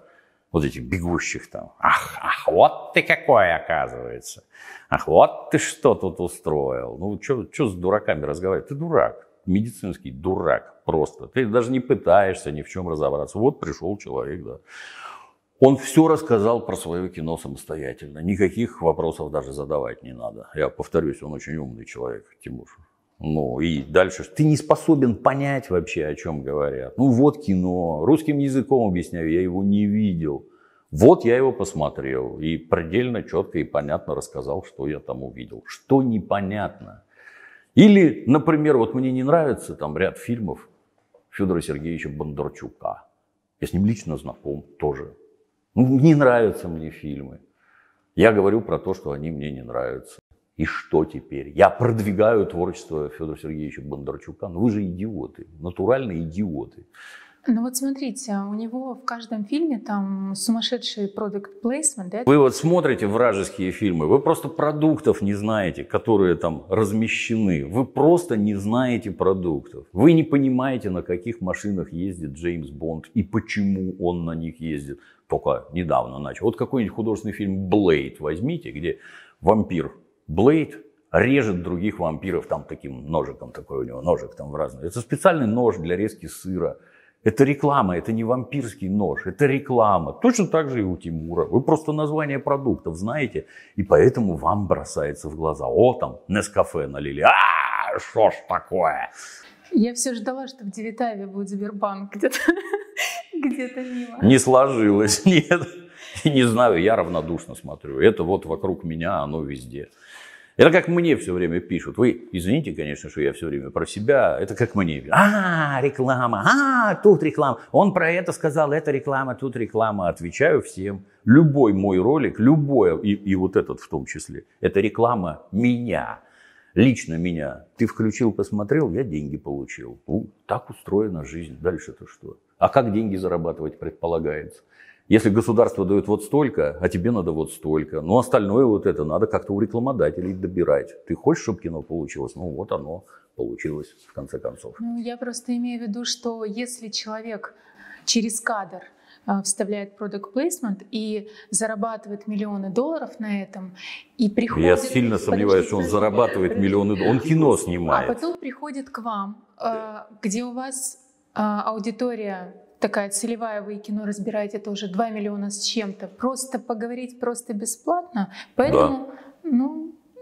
вот этих бегущих там. Ах, вот ты какой, оказывается. Ах, вот ты что тут устроил. Ну, что с дураками разговаривать? Ты дурак, медицинский дурак просто. Ты даже не пытаешься ни в чем разобраться. Вот пришел человек, да. Он все рассказал про свое кино самостоятельно. Никаких вопросов даже задавать не надо. Я повторюсь, он очень умный человек, Тимур. Ну и дальше. Ты не способен понять вообще, о чем говорят. Ну вот кино. Русским языком объясняю, я его не видел. Вот я его посмотрел. И предельно четко и понятно рассказал, что я там увидел. Что непонятно. Или, например, вот мне не нравится там ряд фильмов Федора Сергеевича Бондарчука. Я с ним лично знаком тоже. Ну, не нравятся мне фильмы. Я говорю про то, что они мне не нравятся. И что теперь? Я продвигаю творчество Федора Сергеевича Бондарчука. Ну вы же идиоты, натуральные идиоты. Ну вот смотрите, у него в каждом фильме там сумасшедший product placement. Да? Вы вот смотрите вражеские фильмы, вы просто продуктов не знаете, которые там размещены. Вы просто не знаете продуктов. Вы не понимаете, на каких машинах ездит Джеймс Бонд и почему он на них ездит. Только недавно начал. Вот какой-нибудь художественный фильм «Блейд» возьмите, где вампир Блейд режет других вампиров там таким ножиком, такой у него ножик там в разные. Это специальный нож для резки сыра. Это реклама, это не вампирский нож, это реклама. Точно так же и у Тимура. Вы просто название продуктов знаете, и поэтому вам бросается в глаза. О, там Nescafe налили. А, что ж такое? Я все ждала, что в Девятаеве будет Сбербанк где-то. Где-то мимо. Не сложилось, нет. Не знаю, я равнодушно смотрю. Это вот вокруг меня, оно везде. Это как мне все время пишут. Вы извините, конечно, что я все время про себя. Это как мне. Реклама. Тут реклама. Он про это сказал, это реклама, тут реклама. Отвечаю всем. Любой мой ролик, любое, и вот этот в том числе, это реклама меня. Лично меня. Ты включил, посмотрел, я деньги получил. Так устроена жизнь. Дальше-то что? А как деньги зарабатывать предполагается? Если государство дает вот столько, а тебе надо вот столько. Но остальное вот это надо как-то у рекламодателей добирать. Ты хочешь, чтобы кино получилось? Ну вот оно получилось в конце концов. Ну, я просто имею в виду, что если человек через кадр вставляет product placement и зарабатывает миллионы долларов на этом. И приходит, я сильно сомневаюсь, что он зарабатывает миллионы долларов. Он кино снимает. А потом приходит к вам, где у вас аудитория такая целевая, вы кино разбираете тоже 2 миллиона с чем-то. Просто поговорить просто бесплатно. Поэтому, да.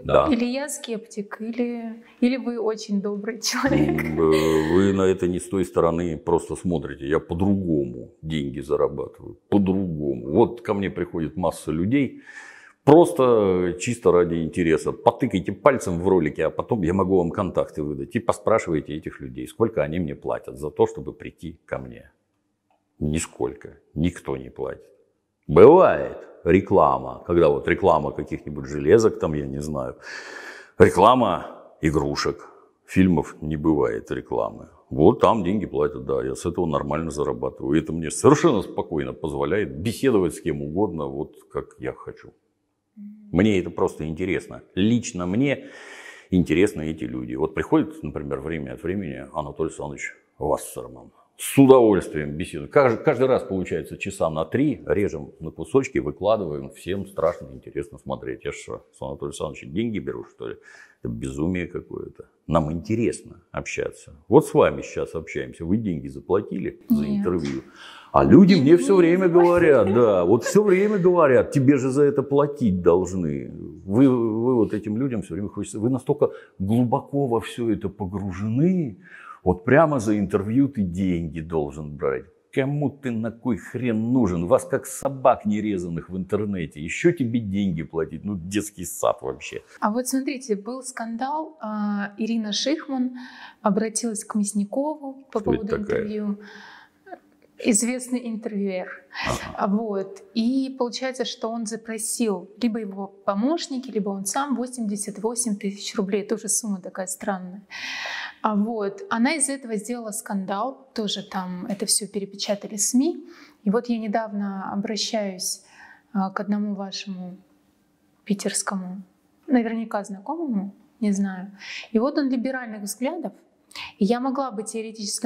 Да. Или я скептик, или вы очень добрый человек. Вы на это не с той стороны просто смотрите. Я по-другому деньги зарабатываю. По-другому. Вот ко мне приходит масса людей. Просто чисто ради интереса. Потыкайте пальцем в ролике, а потом я могу вам контакты выдать. И поспрашивайте этих людей, сколько они мне платят за то, чтобы прийти ко мне. Нисколько. Никто не платит. Бывает. Реклама, когда вот реклама каких-нибудь железок, там, я не знаю, реклама игрушек, фильмов не бывает рекламы. Вот там деньги платят, да, я с этого нормально зарабатываю. И это мне совершенно спокойно позволяет беседовать с кем угодно, вот как я хочу. Мне это просто интересно. Лично мне интересны эти люди. Вот приходит, например, время от времени Анатолий Александрович Вассерман. С удовольствием беседуем. Каждый раз получается часа на 3, режем на кусочки, выкладываем. Всем страшно интересно смотреть. Я что, с Анатолием Александровичем деньги беру, что ли? Это безумие какое-то. Нам интересно общаться. Вот с вами сейчас общаемся. Вы деньги заплатили за интервью. А люди мне все время говорят, да, вот все время говорят, тебе же за это платить должны. Вы вот этим людям все время хочется. Вы настолько глубоко во все это погружены. Вот прямо за интервью ты деньги должен брать. Кому ты на кой хрен нужен? Вас как собак нерезанных в интернете. Еще тебе деньги платить. Ну, детский сад вообще. А вот смотрите, был скандал. Ирина Шихман обратилась к Мясникову по поводу интервью. Известный интервьюер. Ага. Вот. И получается, что он запросил либо его помощники, либо он сам 88 тысяч рублей. Тоже сумма такая странная. Вот. Она из этого сделала скандал. Тоже там это все перепечатали СМИ. И вот я недавно обращаюсь к одному вашему питерскому, наверняка знакомому, не знаю. И вот он либеральных взглядов. И я могла бы теоретически,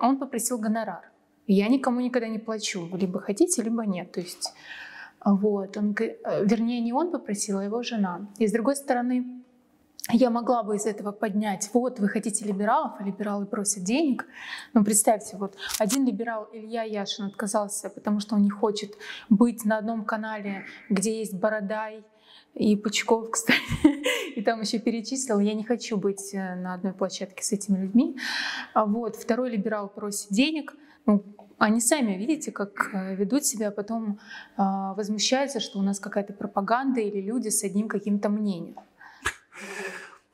он попросил гонорар. Я никому никогда не плачу, либо хотите, либо нет. То есть, вот, он, вернее, не он попросил, а его жена. И с другой стороны, я могла бы из этого поднять, вот, вы хотите либералов, а либералы просят денег. Ну, представьте, вот, один либерал, Илья Яшин, отказался, потому что он не хочет быть на одном канале, где есть Бородай и Пучков, кстати, и там еще перечислил, я не хочу быть на одной площадке с этими людьми. Вот, второй либерал просит денег. Ну, они сами, видите, как ведут себя, потом возмущаются, что у нас какая-то пропаганда или люди с одним каким-то мнением.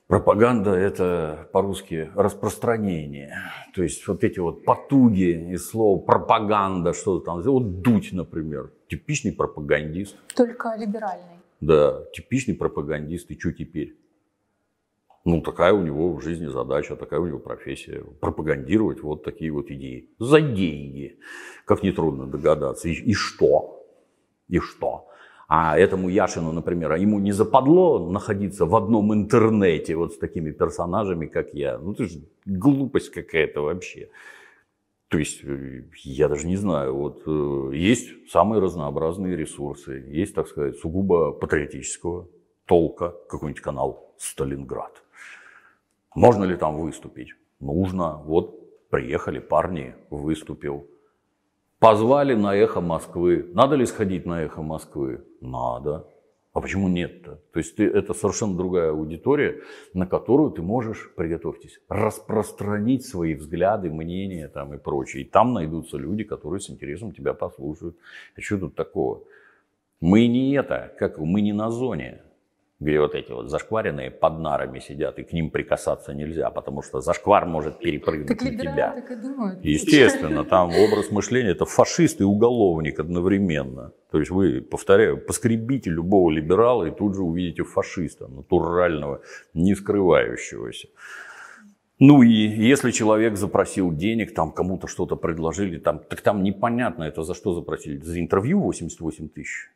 Пропаганда – это по-русски распространение. То есть вот эти вот потуги и слово пропаганда, что-то там. Вот Дудь, например, типичный пропагандист. Только либеральный. Да, типичный пропагандист. И что теперь? Ну, такая у него в жизни задача, такая у него профессия. Пропагандировать вот такие вот идеи. За деньги, как нетрудно догадаться. И что? И что? А этому Яшину, например, ему не западло находиться в одном интернете вот с такими персонажами, как я? Ну, это же глупость какая-то вообще. То есть, я даже не знаю, вот есть самые разнообразные ресурсы. Есть, так сказать, сугубо патриотического толка какой-нибудь канал «Сталинград». Можно ли там выступить? Нужно. Вот приехали парни, выступил. Позвали на «Эхо Москвы». Надо ли сходить на «Эхо Москвы»? Надо. А почему нет-то? То есть это совершенно другая аудитория, на которую ты можешь, приготовьтесь, распространить свои взгляды, мнения там и прочее. И там найдутся люди, которые с интересом тебя послушают. А что тут такого? Мы не это, как мы не на зоне, где вот эти вот зашкваренные под нарами сидят, и к ним прикасаться нельзя, потому что зашквар может перепрыгнуть так на тебя. Так и думают. Естественно, там образ мышления – это фашист и уголовник одновременно. То есть вы, повторяю, поскребите любого либерала и тут же увидите фашиста, натурального, не скрывающегося. Ну и если человек запросил денег, там кому-то что-то предложили, там, так там непонятно, это за что запросили, за интервью 88 тысяч.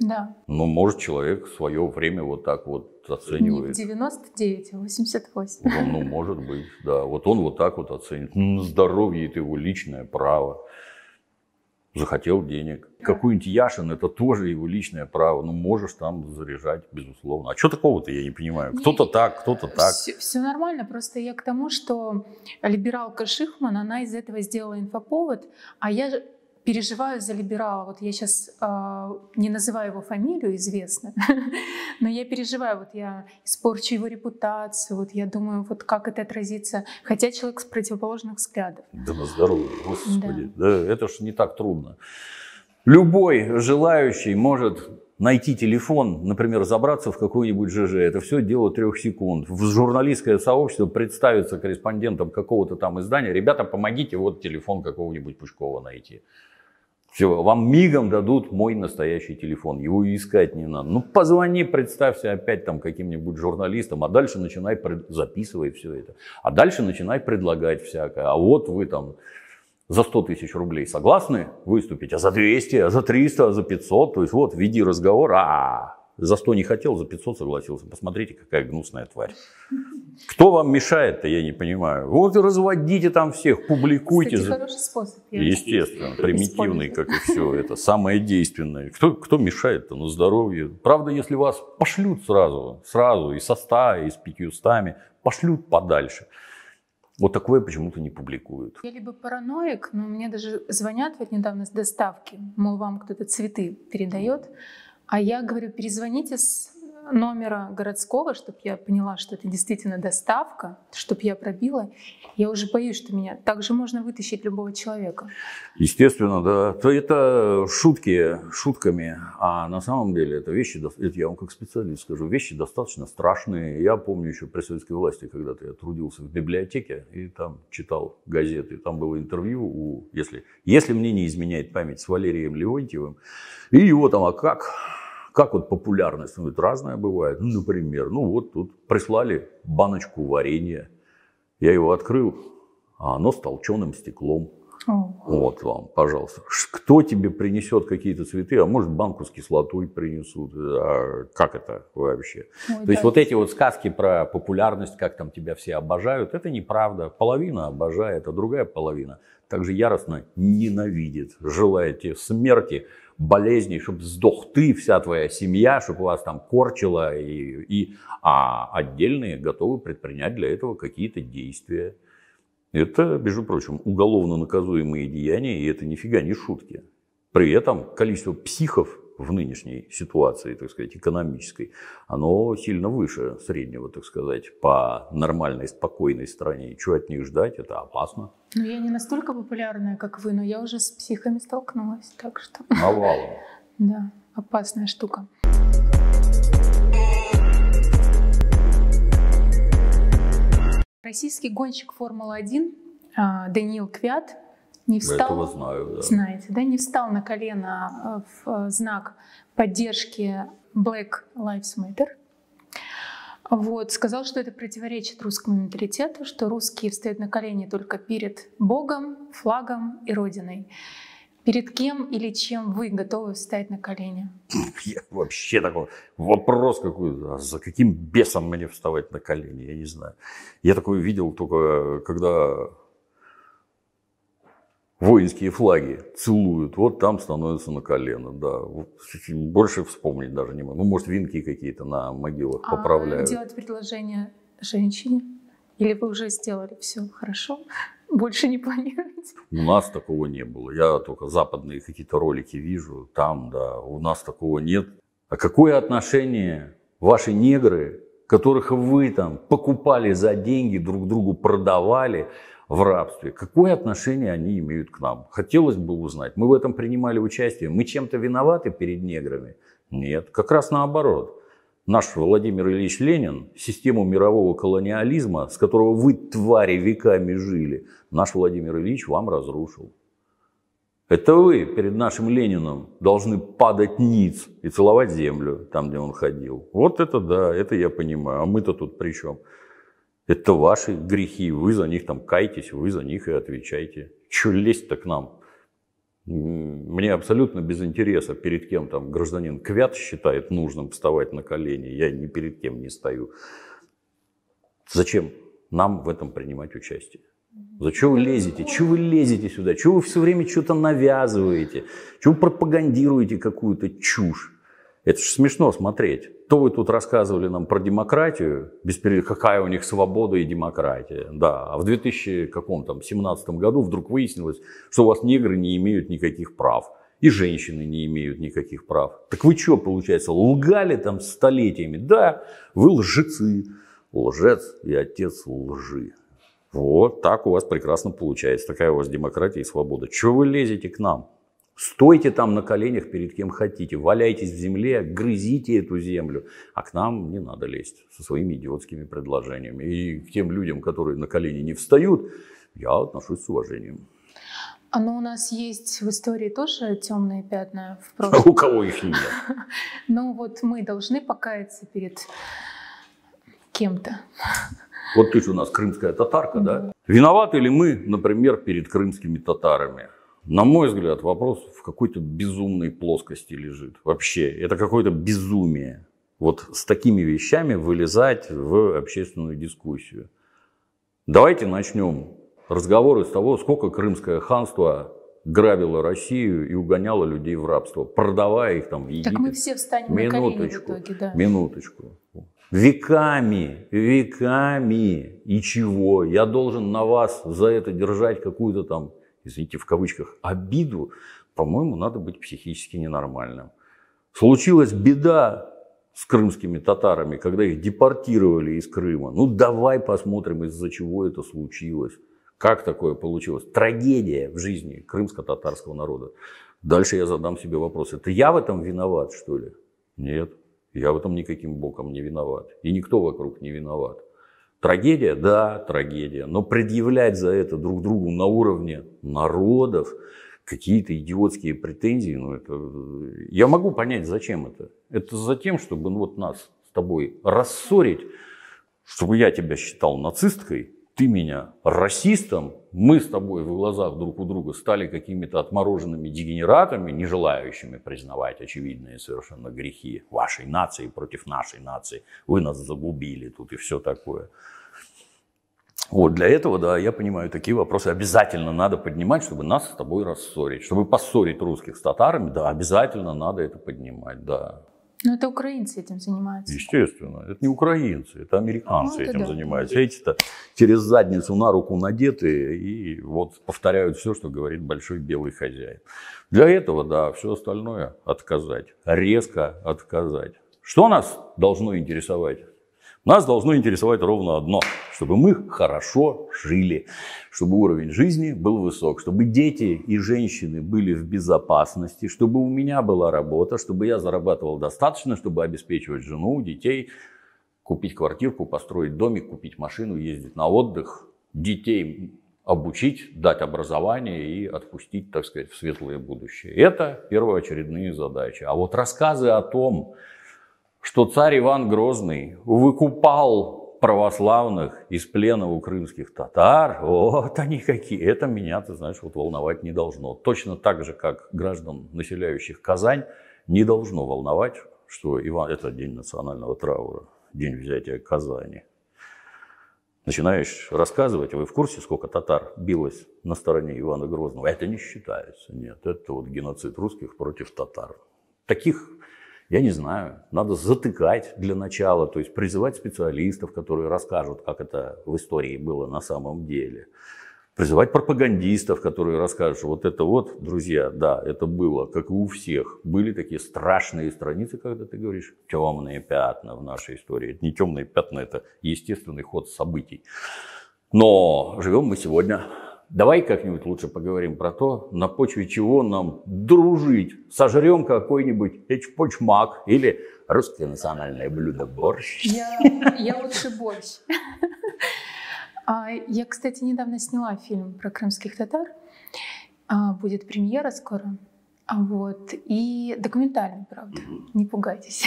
Да. Ну, может, человек в свое время вот так вот оценивает. Не 99, а 88. Ну, может быть, да. Вот он вот так вот оценит. Ну, здоровье – это его личное право. Захотел денег. Да. Какой-нибудь Яшин – это тоже его личное право. Ну, можешь там заряжать, безусловно. А что такого-то, я не понимаю. Кто-то так, кто-то так. Все нормально. Просто я к тому, что либералка Шихман, она из этого сделала инфоповод, а я переживаю за либерала. Вот я сейчас не называю его фамилию, известно, но я переживаю, вот я испорчу его репутацию, вот я думаю, вот как это отразится. Хотя человек с противоположных взглядов. Да на здоровье, господи. Да. Да, это ж не так трудно. Любой желающий может найти телефон, например, забраться в какой-нибудь ЖЖ. Это все дело 3 секунд. В журналистское сообщество представится корреспондентом какого-то там издания. Ребята, помогите, вот телефон какого-нибудь Пучкова найти. Все, вам мигом дадут мой настоящий телефон, его искать не надо. Ну, позвони, представься опять там каким-нибудь журналистом, а дальше начинай, записывай все это. А дальше начинай предлагать всякое. А вот вы там за 100 тысяч рублей согласны выступить, а за 200, а за 300, а за 500. То есть вот, веди разговор, За 100 не хотел, за 500 согласился. Посмотрите, какая гнусная тварь. Кто вам мешает-то, я не понимаю. Вот разводите там всех, публикуйте. Кстати, хороший способ. Естественно, примитивный, как и все это. Самое действенное. Кто мешает-то? Ну, здоровье. Правда, если вас пошлют сразу и со 100, и с 500, пошлют подальше. Вот такое почему-то не публикуют. Я либо параноик, но мне даже звонят вот недавно с доставки. Мол, вам кто-то цветы передает. А я говорю, перезвоните с номера городского, чтобы я поняла, что это действительно доставка, чтобы я пробила. Я уже боюсь, что меня также можно вытащить любого человека. Естественно, да. То это шутки шутками, а на самом деле это вещи, это я вам как специалист скажу, вещи достаточно страшные. Я помню еще при советской власти, когда-то я трудился в библиотеке и там читал газеты. Там было интервью, если мне не изменяет память, с Валерием Леонтьевым. И его там, Как вот популярность? Ну, разная бывает. Ну, например, тут прислали баночку варенья. Я его открыл, а оно с толченым стеклом. Вот вам, пожалуйста. Кто тебе принесет какие-то цветы? А может, банку с кислотой принесут? А как это вообще? То есть, вот эти вот сказки про популярность, как там тебя все обожают, это неправда. Половина обожает, а другая половина также яростно ненавидит, желает тебе смерти, болезней, чтобы сдох ты, вся твоя семья, чтобы вас там корчило, а отдельные готовы предпринять для этого какие-то действия. Это, между прочим, уголовно наказуемые деяния, и это нифига не шутки. При этом количество психов в нынешней ситуации, так сказать, экономической, оно сильно выше среднего, так сказать, по нормальной, спокойной стране. И чего от них ждать, это опасно. Ну, я не настолько популярная, как вы, но я уже с психами столкнулась, так что... Навалом. Да, опасная штука. Российский гонщик Формулы-1 Даниил Квятт не встал, я этого знаю, да. Знаете, да, не встал на колено в знак поддержки Black Lives Matter. Вот, сказал, что это противоречит русскому менталитету, что русские встают на колени только перед Богом, флагом и Родиной. Перед кем или чем вы готовы встать на колени? Я вообще такой вопрос какой-то, за каким бесом мне вставать на колени, я не знаю. Я такое видел только, когда воинские флаги целуют, вот там становятся на колено, да. Больше вспомнить даже не могу. Ну, может, венки какие-то на могилах поправляют. Делать предложение женщине? Или вы уже сделали все хорошо? Больше не планируете? У нас такого не было. Я только западные какие-то ролики вижу. Там, да, у нас такого нет. А какое отношение ваши негры, которых вы там покупали за деньги, друг другу продавали в рабстве, какое отношение они имеют к нам? Хотелось бы узнать. Мы в этом принимали участие. Мы чем-то виноваты перед неграми? Нет, как раз наоборот. Наш Владимир Ильич Ленин, систему мирового колониализма, с которого вы, твари, веками жили, наш Владимир Ильич вам разрушил. Это вы перед нашим Лениным должны падать ниц и целовать землю там, где он ходил. Вот это да, это я понимаю. А мы-то тут при чем? Это ваши грехи, вы за них там кайтесь, вы за них и отвечайте. Чё лезть-то к нам? Мне абсолютно без интереса, перед кем там гражданин Квятт считает нужным вставать на колени. Я ни перед кем не стою. Зачем нам в этом принимать участие? Зачем вы лезете? Чего вы лезете сюда? Чего вы все время что-то навязываете? Чего вы пропагандируете какую-то чушь? Это же смешно смотреть. То вы тут рассказывали нам про демократию, какая у них свобода и демократия. Да, а в 2017 году вдруг выяснилось, что у вас негры не имеют никаких прав. И женщины не имеют никаких прав. Так вы что, получается, лгали там столетиями? Да, вы лжецы. Лжец и отец лжи. Вот так у вас прекрасно получается. Такая у вас демократия и свобода. Чего вы лезете к нам? Стойте там на коленях перед кем хотите, валяйтесь в земле, грызите эту землю. А к нам не надо лезть со своими идиотскими предложениями. И к тем людям, которые на колени не встают, я отношусь с уважением. Но у нас есть в истории тоже темные пятна в прошлом. А у кого их нет? Ну вот мы должны покаяться перед кем-то. Вот ты же у нас крымская татарка, да? Виноваты ли мы, например, перед крымскими татарами? на мой взгляд, вопрос в какой-то безумной плоскости лежит. Вообще, это какое-то безумие. Вот с такими вещами вылезать в общественную дискуссию. Давайте начнем разговоры с того, сколько Крымское ханство грабило Россию и угоняло людей в рабство, продавая их там в Египет. Так мы все встанем на колени в итоге, да. Минуточку. Веками, веками. И чего? Я должен на вас за это держать какую-то там, извините, в кавычках, обиду? По-моему, надо быть психически ненормальным. Случилась беда с крымскими татарами, когда их депортировали из Крыма. Ну, давай посмотрим, из-за чего это случилось. Как такое получилось? Трагедия в жизни крымско-татарского народа. Дальше я задам себе вопрос. Это я в этом виноват, что ли? Нет, я в этом никаким боком не виноват. И никто вокруг не виноват. Трагедия? Да, трагедия. Но предъявлять за это друг другу на уровне народов какие-то идиотские претензии, ну это... Я могу понять, зачем это. Это за тем, чтобы ну, вот нас с тобой рассорить, чтобы я тебя считал нацисткой, ты меня расистом, мы с тобой в глазах друг у друга стали какими-то отмороженными дегенератами, не желающими признавать очевидные совершенно грехи вашей нации против нашей нации. Вы нас загубили тут и все такое. Вот для этого, да, я понимаю, такие вопросы обязательно надо поднимать, чтобы нас с тобой рассорить. Чтобы поссорить русских с татарами, да, обязательно надо это поднимать, да. Но это украинцы этим занимаются. Естественно. Это не украинцы, это американцы это этим да. занимаются. Эти-то через задницу на руку надеты и вот повторяют все, что говорит большой белый хозяин. Для этого, да, все остальное отказать. Резко отказать. Что нас должно интересовать? Нас должно интересовать ровно одно, чтобы мы хорошо жили, чтобы уровень жизни был высок, чтобы дети и женщины были в безопасности, чтобы у меня была работа, чтобы я зарабатывал достаточно, чтобы обеспечивать жену, детей, купить квартирку, построить домик, купить машину, ездить на отдых, детей обучить, дать образование и отпустить, так сказать, в светлое будущее. Это первоочередные задачи. А вот рассказы о том, что царь Иван Грозный выкупал православных из плена у крымских татар, вот они какие. Это меня, ты знаешь, вот волновать не должно. Точно так же, как граждан, населяющих Казань, не должно волновать, что Иван... Это день национального траура, день взятия Казани. Начинаешь рассказывать, а вы в курсе, сколько татар билось на стороне Ивана Грозного? Это не считается, нет. Это вот геноцид русских против татар. Таких... Я не знаю, надо затыкать для начала, то есть призывать специалистов, которые расскажут, как это в истории было на самом деле. Призывать пропагандистов, которые расскажут, что вот это вот, друзья, да, это было, как и у всех. Были такие страшные страницы, когда ты говоришь, темные пятна в нашей истории. Это не темные пятна, это естественный ход событий. Но живем мы сегодня. Давай как-нибудь лучше поговорим про то, на почве чего нам дружить. Сожрем какой-нибудь эчпочмак или русское национальное блюдо борщ. Я лучше борщ. Я, кстати, недавно сняла фильм про крымских татар. Будет премьера скоро. Вот. И документальный, правда. Не пугайтесь.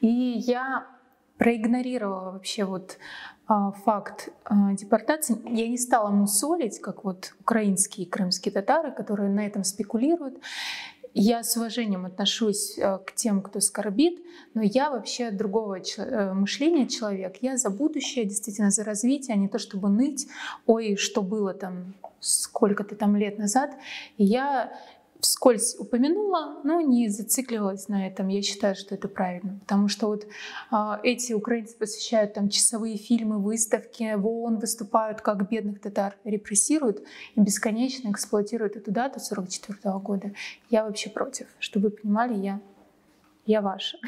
И я... проигнорировала вообще вот факт депортации. Я не стала мусолить, как вот украинские и крымские татары, которые на этом спекулируют. Я с уважением отношусь к тем, кто скорбит, но я вообще другого мышления человек. Я за будущее, действительно, за развитие, а не то, чтобы ныть. Ой, что было там сколько-то там лет назад. И я вскользь упомянула, но не зациклилась на этом. Я считаю, что это правильно. Потому что вот эти украинцы посвящают там часовые фильмы, выставки, в ООН выступают, как бедных татар репрессируют и бесконечно эксплуатируют эту дату 1944 года. Я вообще против. Чтобы вы понимали, я ваша.